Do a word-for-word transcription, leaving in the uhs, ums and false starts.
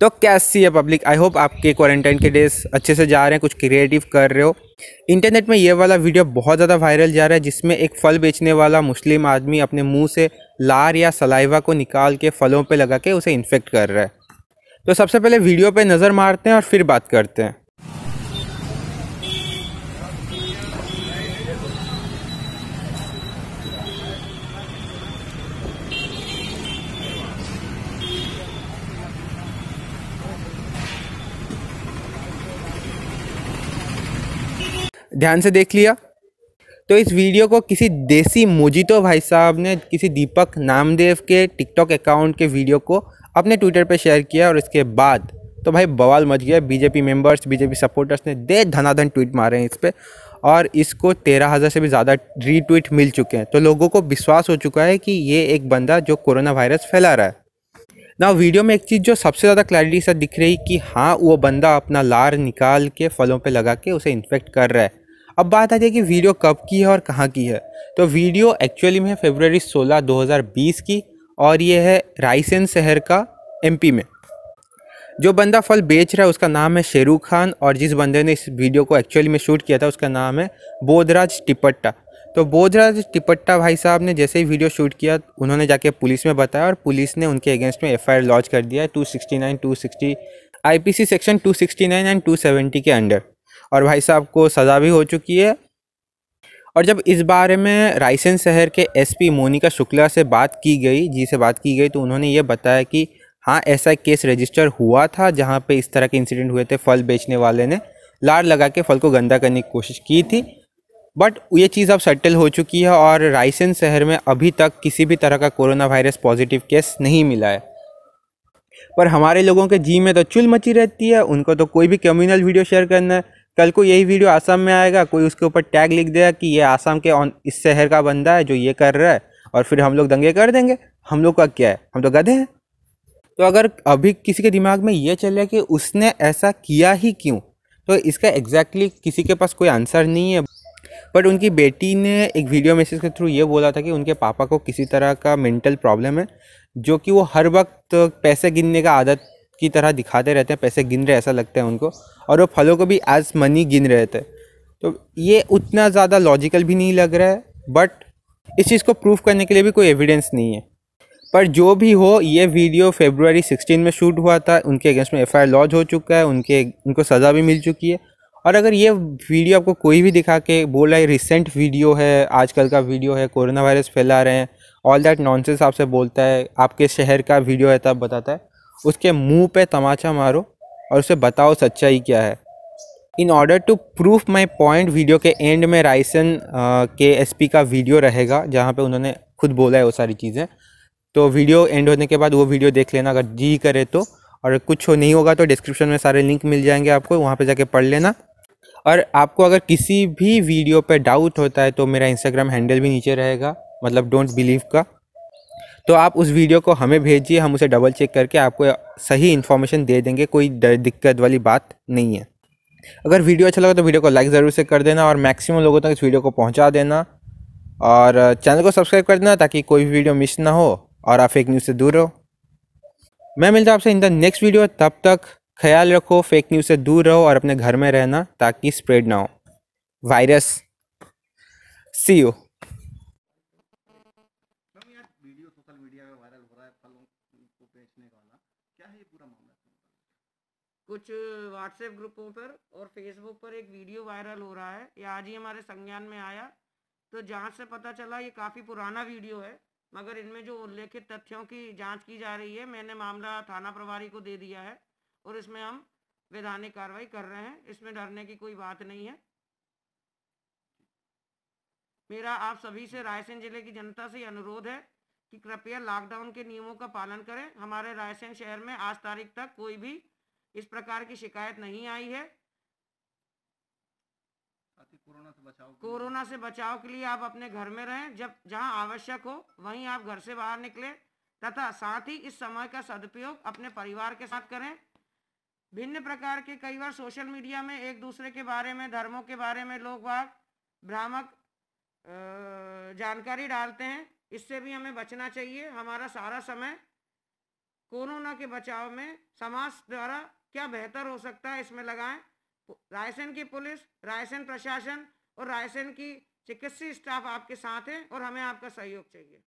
तो कैसी है पब्लिक, आई होप आपके क्वारंटाइन के डेज अच्छे से जा रहे हैं, कुछ क्रिएटिव कर रहे हो। इंटरनेट में ये वाला वीडियो बहुत ज़्यादा वायरल जा रहा है जिसमें एक फल बेचने वाला मुस्लिम आदमी अपने मुंह से लार या सलाइवा को निकाल के फलों पे लगा के उसे इन्फेक्ट कर रहा है। तो सबसे पहले वीडियो पे नज़र मारते हैं और फिर बात करते हैं। ध्यान से देख लिया तो इस वीडियो को किसी देसी मोजितो भाई साहब ने किसी दीपक नामदेव के टिकटॉक अकाउंट के वीडियो को अपने ट्विटर पर शेयर किया और इसके बाद तो भाई बवाल मच गया। बीजेपी मेंबर्स, बीजेपी सपोर्टर्स ने दे धनाधन ट्वीट मारे हैं इस पर और इसको तेरह हज़ार से भी ज़्यादा रीट्वीट मिल चुके हैं। तो लोगों को विश्वास हो चुका है कि ये एक बंदा जो कोरोना वायरस फैला रहा है ना। वीडियो में एक चीज़ जो सबसे ज़्यादा क्लैरिटी से दिख रही कि हाँ वो बंदा अपना लार निकाल के फलों पर लगा के उसे इन्फेक्ट कर रहा है। अब बात आ जाए कि वीडियो कब की है और कहाँ की है। तो वीडियो एक्चुअली में है फरवरी सोलह दो हज़ार बीस की और ये है रायसेन शहर का एमपी में। जो बंदा फल बेच रहा है उसका नाम है शेरूख खान और जिस बंदे ने इस वीडियो को एक्चुअली में शूट किया था उसका नाम है बोधराज टिपट्टा। तो बोधराज टिपट्टा भाई साहब ने जैसे ही वीडियो शूट किया उन्होंने जाके पुलिस में बताया और पुलिस ने उनके अगेंस्ट में एफ आई आर लॉन्च कर दिया है two sixty nine two sixty I P C section two sixty nine and two seventy के अंडर और भाई साहब को सज़ा भी हो चुकी है। और जब इस बारे में रायसेन शहर के एस पी मोनिका शुक्ला से बात की गई जी से बात की गई तो उन्होंने ये बताया कि हाँ ऐसा केस रजिस्टर हुआ था जहाँ पे इस तरह के इंसिडेंट हुए थे। फल बेचने वाले ने लार लगा के फल को गंदा करने की कोशिश की थी बट ये चीज़ अब सेटल हो चुकी है और रायसेन शहर में अभी तक किसी भी तरह का कोरोना वायरस पॉजिटिव केस नहीं मिला है। पर हमारे लोगों के जी में तो चुल मची रहती है, उनको तो कोई भी कम्युनल वीडियो शेयर करना है। कल को यही वीडियो आसाम में आएगा, कोई उसके ऊपर टैग लिख देगा कि ये आसाम के ऑन इस शहर का बंदा है जो ये कर रहा है और फिर हम लोग दंगे कर देंगे। हम लोग का क्या है, हम तो गधे हैं। तो अगर अभी किसी के दिमाग में ये चल रहा है कि उसने ऐसा किया ही क्यों तो इसका एग्जैक्टली किसी के पास कोई आंसर नहीं है। बट उनकी बेटी ने एक वीडियो मैसेज के थ्रू ये बोला था कि उनके पापा को किसी तरह का मेंटल प्रॉब्लम है जो कि वो हर वक्त पैसे गिनने का आदत की तरह दिखाते रहते हैं, पैसे गिन रहे ऐसा लगता है उनको और वो फलों को भी एज मनी गिन रहे थे। तो ये उतना ज़्यादा लॉजिकल भी नहीं लग रहा है बट इस चीज़ को प्रूफ करने के लिए भी कोई एविडेंस नहीं है। पर जो भी हो ये वीडियो फरवरी सोलह में शूट हुआ था, उनके अगेंस्ट में एफ आई आर लॉन्च हो चुका है, उनके उनको सज़ा भी मिल चुकी है। और अगर ये वीडियो आपको कोई भी दिखा के बोल रहा है रिसेंट वीडियो है, आजकल का वीडियो है, कोरोना वायरस फैला रहे हैं, ऑल दैट नॉनसेंस आपसे बोलता है, आपके शहर का वीडियो है तब बताता है, उसके मुंह पे तमाचा मारो और उसे बताओ सच्चाई क्या है। In order to proof my point video के एंड में रायसेन के एस पी का वीडियो रहेगा जहाँ पे उन्होंने खुद बोला है वो सारी चीज़ें। तो वीडियो एंड होने के बाद वो वीडियो देख लेना अगर जी करे तो, और कुछ हो नहीं होगा तो डिस्क्रिप्शन में सारे लिंक मिल जाएंगे आपको, वहाँ पर जाके पढ़ लेना। और आपको अगर किसी भी वीडियो पर डाउट होता है तो मेरा इंस्टाग्राम हैंडल भी नीचे रहेगा, मतलब डोंट बिलीव का, तो आप उस वीडियो को हमें भेजिए, हम उसे डबल चेक करके आपको सही इन्फॉर्मेशन दे देंगे। कोई दिक्कत वाली बात नहीं है। अगर वीडियो अच्छा लगा तो वीडियो को लाइक ज़रूर से कर देना और मैक्सिमम लोगों तक इस वीडियो को पहुंचा देना और चैनल को सब्सक्राइब कर देना ताकि कोई भी वीडियो मिस ना हो और आप फेक न्यूज़ से दूर रहो। मैं मिलता हूँ आपसे इन द नेक्स्ट वीडियो। तब तक ख्याल रखो, फेक न्यूज़ से दूर रहो और अपने घर में रहना ताकि स्प्रेड ना हो वायरस। See you. कुछ व्हाट्सएप ग्रुपों पर और फेसबुक पर एक वीडियो वायरल हो रहा है, ये आज ही हमारे संज्ञान में आया। तो जांच से पता चला ये काफ़ी पुराना वीडियो है मगर इनमें जो उल्लेखित तथ्यों की जांच की जा रही है। मैंने मामला थाना प्रभारी को दे दिया है और इसमें हम वैधानिक कार्रवाई कर रहे हैं, इसमें डरने की कोई बात नहीं है। मेरा आप सभी से, रायसेन जिले की जनता से अनुरोध है कि कृपया लॉकडाउन के नियमों का पालन करें। हमारे रायसेन शहर में आज तारीख तक कोई भी इस प्रकार की शिकायत नहीं आई है। कोरोना से बचाव कोरोना से बचाव के लिए आप अपने घर में रहें, जब जहां आवश्यक हो वहीं आप घर से बाहर निकलें तथा साथ ही इस समय का सदुपयोग अपने परिवार के साथ करें। भिन्न प्रकार के कई बार सोशल मीडिया में एक दूसरे के बारे में, धर्मों के बारे में लोग बाग भ्रामक जानकारी डालते हैं, इससे भी हमें बचना चाहिए। हमारा सारा समय कोरोना के बचाव में समाज द्वारा क्या बेहतर हो सकता है, इसमें लगाएं। रायसेन की पुलिस, रायसेन प्रशासन और रायसेन की चिकित्सीय स्टाफ आपके साथ है और हमें आपका सहयोग चाहिए।